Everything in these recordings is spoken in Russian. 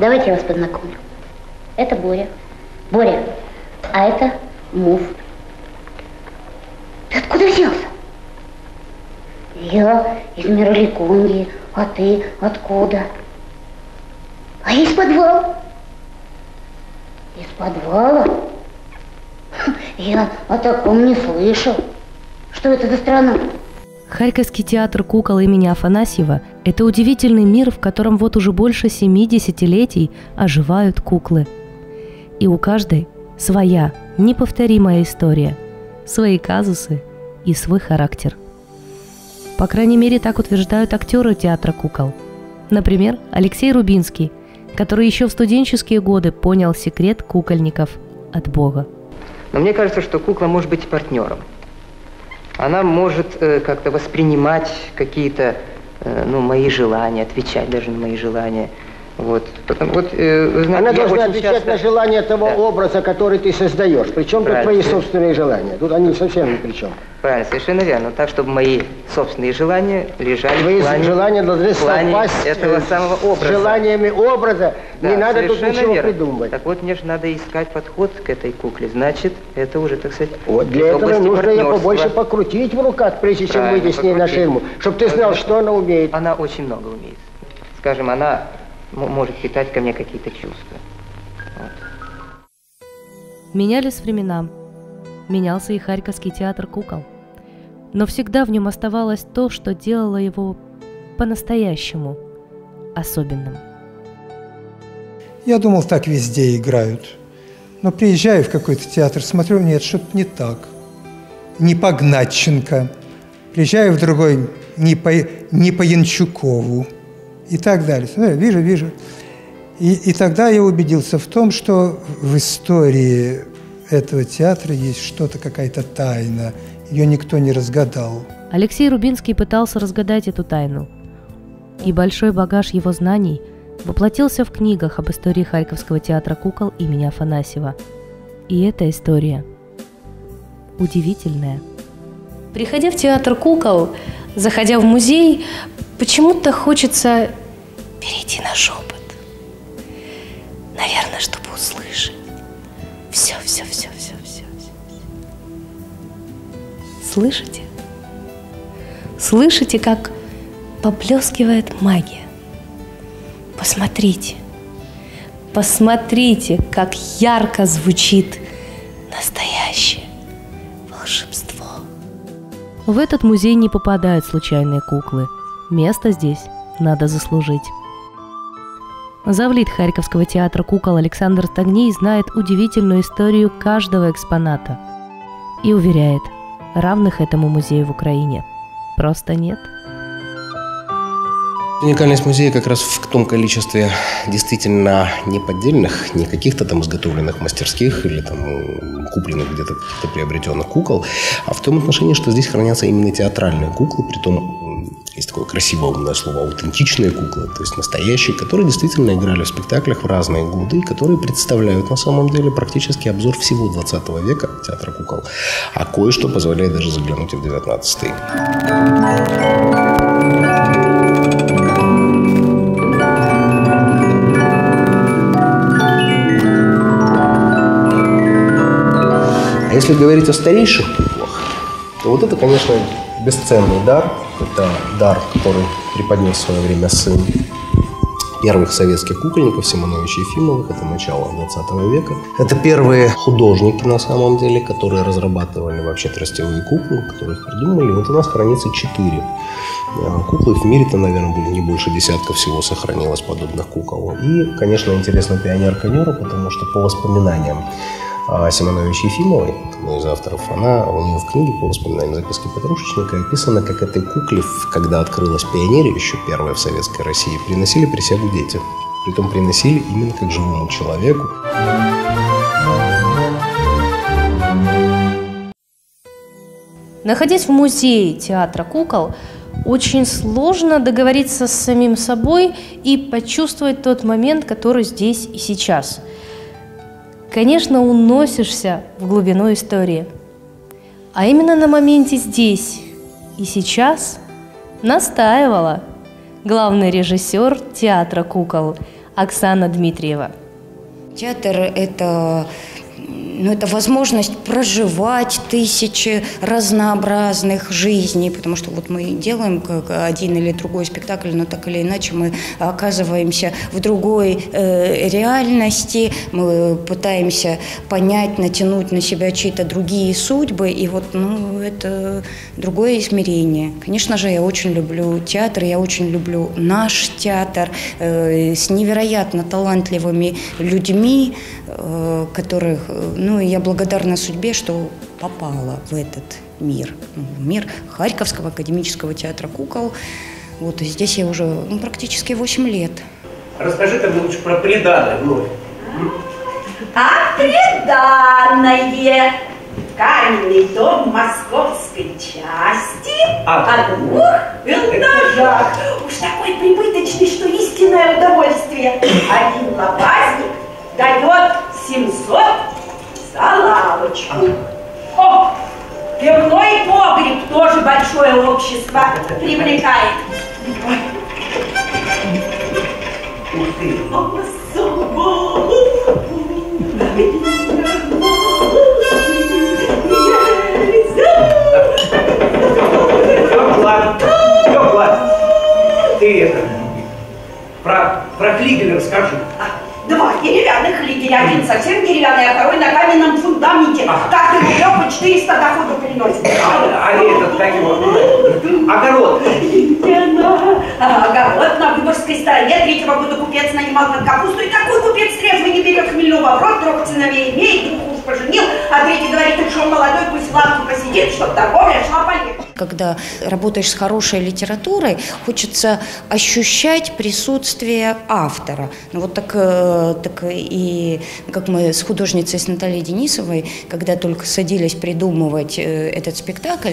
Давайте я вас познакомлю. Это Боря. Боря, а это Муф. Ты откуда взялся? Я из Миролеконнии, а ты откуда? А я из подвала. Из подвала? Я о таком не слышал. Что это за страна? Харьковский театр кукол имени Афанасьева – это удивительный мир, в котором вот уже больше 7 десятилетий оживают куклы. И у каждой своя неповторимая история, свои казусы и свой характер. По крайней мере, так утверждают актеры театра кукол. Например, Алексей Рубинский, который еще в студенческие годы понял секрет кукольников от Бога. Но мне кажется, что кукла может быть партнером. Она может как-то воспринимать какие-то мои желания, отвечать даже на мои желания. Вот. Знаете, она должна отвечать часто на желания того образа, который ты создаешь. Причем тут твои собственные желания. Тут они совсем ни при чем. Правильно, совершенно верно. Так, чтобы мои собственные желания лежали твои в плане, желания должны совпасть этого самого образа. С желаниями образа. Да, не надо тут ничего придумывать. Так вот, мне же надо искать подход к этой кукле. Значит, это уже, так сказать, вот для этого нужно ее побольше покрутить в руках, прежде чем выйти с ней на ширму. Чтобы ты знал, что она умеет. Она очень много умеет. Скажем, она может питать ко мне какие-то чувства. Вот. Менялись времена. Менялся и Харьковский театр кукол. Но всегда в нем оставалось то, что делало его по-настоящему особенным. Я думал, так везде играют. Но приезжаю в какой-то театр, смотрю, нет, что-то не так. Не по Гнатченко. Приезжаю в другой, не по Янчукову. И так далее. Вижу. И тогда я убедился в том, что в истории этого театра есть что-то, какая-то тайна. Ее никто не разгадал. Алексей Рубинский пытался разгадать эту тайну. И большой багаж его знаний воплотился в книгах об истории Харьковского театра кукол имени Афанасьева. И эта история удивительная. Приходя в театр кукол, заходя в музей, почему-то хочется перейти на шепот. Наверное, чтобы услышать. Все. Слышите? Слышите, как поблескивает магия? Посмотрите. Посмотрите, как ярко звучит настоящее волшебство. В этот музей не попадают случайные куклы. Место здесь надо заслужить. Завлит Харьковского театра кукол Александр Стогний знает удивительную историю каждого экспоната и уверяет, равных этому музею в Украине просто нет. Уникальность музея как раз в том количестве действительно неподдельных, не каких-то там изготовленных мастерских или там купленных где-то каких-то приобретенных кукол, а в том отношении, что здесь хранятся именно театральные куклы, притом есть такое красивое умное слово «аутентичные куклы», то есть настоящие, которые действительно играли в спектаклях в разные годы, которые представляют на самом деле практически обзор всего 20 века театра кукол, а кое-что позволяет даже заглянуть и в 19 век. Если говорить о старейших куклах, то вот это, конечно, бесценный дар. Это дар, который преподнес в свое время сын первых советских кукольников Симонович и Ефимовых. Это начало 20 века. Это первые художники, на самом деле, которые разрабатывали вообще тростевые куклы, которые их придумали. Вот у нас хранится 4 куклы. В мире-то, наверное, были не больше десятка всего сохранилось подобных кукол. И, конечно, интересна пионерка Нюра, потому что по воспоминаниям Симонович Ефимовой, одной из авторов, у нее в книге по воспоминаниям записки подружечника описано, как этой кукле, когда открылась пионерия, еще первая в Советской России, приносили присягу дети. Притом приносили именно как живому человеку. Находясь в музее театра кукол, очень сложно договориться с самим собой и почувствовать тот момент, который здесь и сейчас. Конечно, уносишься в глубину истории. А именно на моменте здесь и сейчас настаивала главный режиссер театра кукол Оксана Дмитриева. Театр – это, ну, это возможность проживать тысячи разнообразных жизней, потому что вот мы делаем один или другой спектакль, но так или иначе мы оказываемся в другой реальности, мы пытаемся понять, натянуть на себя чьи-то другие судьбы, и вот, ну, это другое измерение. Конечно же, я очень люблю театр, я очень люблю наш театр с невероятно талантливыми людьми, которых, ну, я благодарна судьбе, что попала в этот мир. Мир Харьковского академического театра кукол. Вот, и здесь я уже, ну, практически 8 лет. Расскажи-то лучше про приданое вновь. А приданое! Каменный дом московской части, о двух этажах. Уж такой прибыточный, что истинное удовольствие. Один лопазник дает 700 за лавочку. О, пивной погреб тоже большое общество привлекает. Ты это, про флигель расскажи. Два деревянных флигеля, один совсем деревянный, а второй на каменном фундаменте. Каждый рублёв по 400 дохода приносит. А этот, как его? Огород. Огород на Выборгской стороне. 3-го года купец нанимал на капусту. И такой купец трезвый не берет хмельного в рот, трех сыновей имеет, двух уж поженил. А третий говорит, что он молодой, пусть в лавке посидит, чтоб торговля шла полегче. Когда работаешь с хорошей литературой, хочется ощущать присутствие автора. Ну, вот так и как мы с художницей, с Натальей Денисовой, когда только садились придумывать этот спектакль,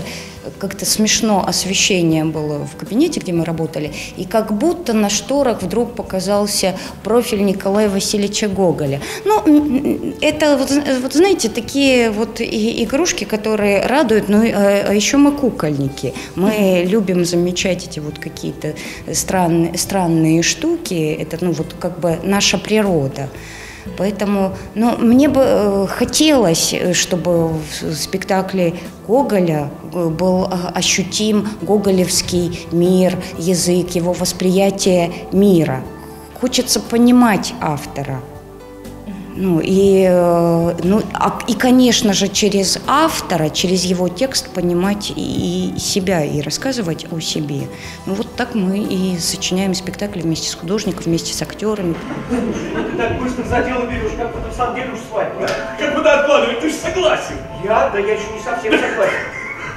как-то смешно освещение было в кабинете, где мы работали, и как будто на шторах вдруг показался профиль Николая Васильевича Гоголя. Ну, это, вот знаете, такие вот игрушки, которые радуют, ну, а еще мы куколь. Мы любим замечать эти вот какие-то странные штуки. Это, ну, вот как бы наша природа. Поэтому, ну, мне бы хотелось, чтобы в спектакле Гоголя был ощутим гоголевский мир, язык, его восприятие мира. Хочется понимать автора. Ну и, конечно же, через автора, через его текст понимать и себя, и рассказывать о себе. Ну вот так мы и сочиняем спектакли вместе с художником, вместе с актерами. Ты так быстро за дело берешь, как будто в самом деле уж свадьба. Как будто откладывали, ты же согласен. Да я еще не совсем согласен.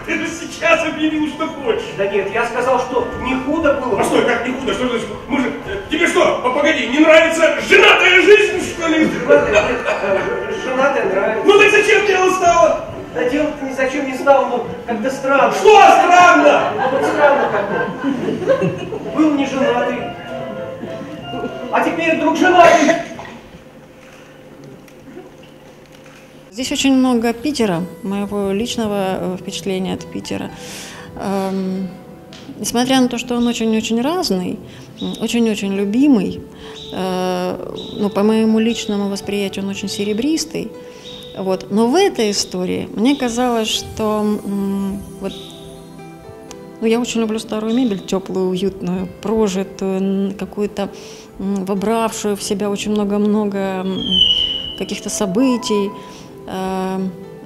Ты же сейчас объявил, что хочешь. Да нет, я сказал, что не худо было. А что, как не худо? Что значит? Мужик, тебе что, погоди, не нравится женатая жизнь, что ли? Женатая нравится. Ну так зачем дело стало? Да дело-то ни зачем не стало, но как-то странно. Что странно? Ну вот странно как-то. Был не женатый, а теперь вдруг женатый. Здесь очень много Питера, моего личного впечатления от Питера. Несмотря на то, что он очень-очень разный, очень-очень любимый, но по моему личному восприятию он очень серебристый. Вот. Но в этой истории мне казалось, что вот, ну, я очень люблю старую мебель, теплую, уютную, прожитую, какую-то вобравшую в себя очень много-много каких-то событий.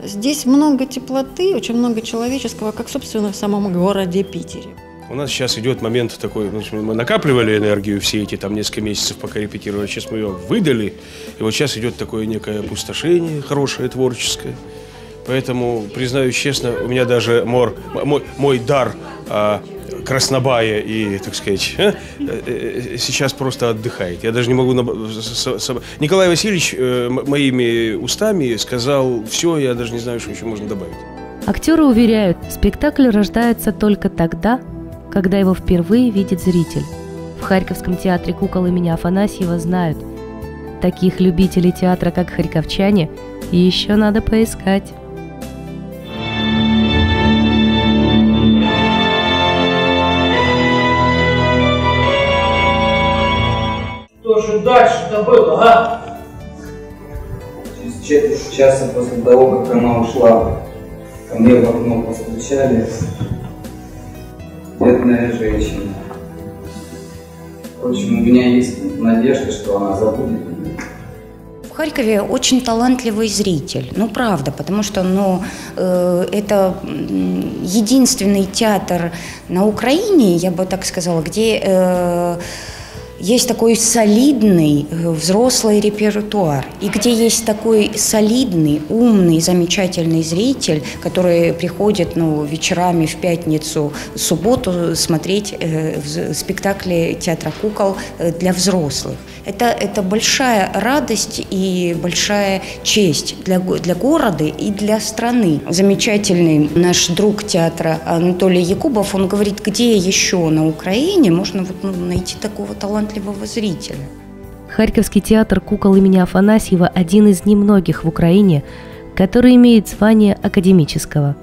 Здесь много теплоты, очень много человеческого, как, собственно, в самом городе Питере. У нас сейчас идет момент такой, мы накапливали энергию все эти там несколько месяцев, пока репетировали, сейчас мы ее выдали, и вот сейчас идет такое некое опустошение хорошее, творческое. Поэтому, признаюсь честно, у меня даже мой дар краснобая и, так сказать, сейчас просто отдыхает. Я даже не могу... Николай Васильевич моими устами сказал все, я даже не знаю, что еще можно добавить. Актеры уверяют, спектакль рождается только тогда, когда его впервые видит зритель. В Харьковском театре кукол имени Афанасьева знают, таких любителей театра, как харьковчане, еще надо поискать. Тоже дальше-то было, а? Через четверть часа после того, как она ушла, ко мне в окно постучали. Бедная женщина. Впрочем, у меня есть надежда, что она забудет меня. В Харькове очень талантливый зритель, ну правда, потому что это единственный театр на Украине, я бы так сказала, где есть такой солидный взрослый репертуар, и где есть такой солидный, умный, замечательный зритель, который приходит вечерами в пятницу, в субботу смотреть спектакли театра кукол для взрослых. Это большая радость и большая честь для города и для страны. Замечательный наш друг театра Анатолий Якубов, он говорит, где еще на Украине можно найти такого талантливого зрителя. Харьковский театр кукол имени Афанасьева – один из немногих в Украине, который имеет звание академического.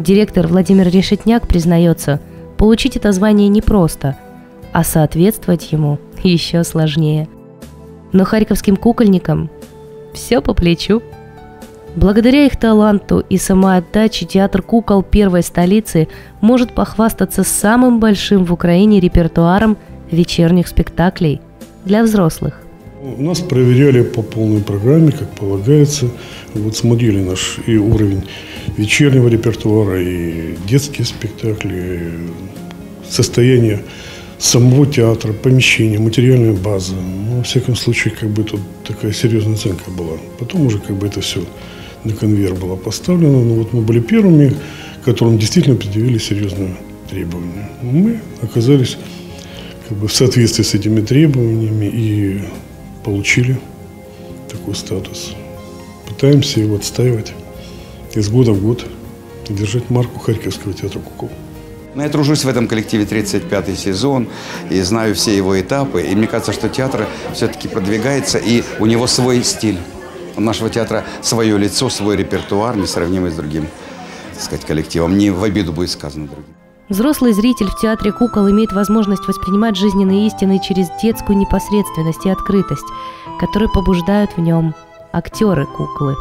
Директор Владимир Решетняк признается, получить это звание непросто, а соответствовать ему еще сложнее. Но харьковским кукольникам все по плечу. Благодаря их таланту и самоотдаче театр кукол первой столицы может похвастаться самым большим в Украине репертуаром вечерних спектаклей для взрослых. Нас проверяли по полной программе, как полагается. Вот смотрели наш и уровень вечернего репертуара, и детские спектакли, состояние самого театра, помещения, материальная база. Ну, во всяком случае, тут такая серьезная оценка была. Потом уже это все на конвейер было поставлено. Но мы были первыми, которым действительно предъявили серьезные требования. Мы оказались в соответствии с этими требованиями и получили такой статус. Пытаемся его отстаивать из года в год и держать марку Харьковского театра кукол. Я тружусь в этом коллективе 35-й сезон и знаю все его этапы. И мне кажется, что театр все-таки продвигается, и у него свой стиль. У нашего театра свое лицо, свой репертуар, несравнимый с другим, коллективом. Не в обиду будет сказано другим. Взрослый зритель в театре кукол имеет возможность воспринимать жизненные истины через детскую непосредственность и открытость, которые побуждают в нем актеры куклы.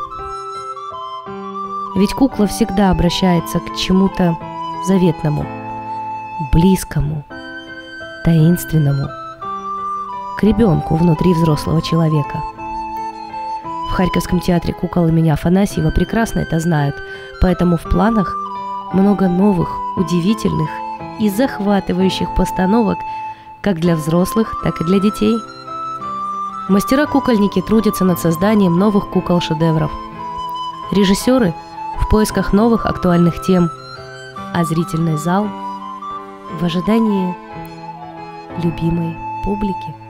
Ведь кукла всегда обращается к чему-то заветному, близкому, таинственному, к ребенку внутри взрослого человека. В Харьковском театре кукол имени Афанасьева прекрасно это знают, поэтому в планах много новых, удивительных и захватывающих постановок как для взрослых, так и для детей. Мастера-кукольники трудятся над созданием новых кукол-шедевров. Режиссеры в поисках новых актуальных тем, а зрительный зал в ожидании любимой публики.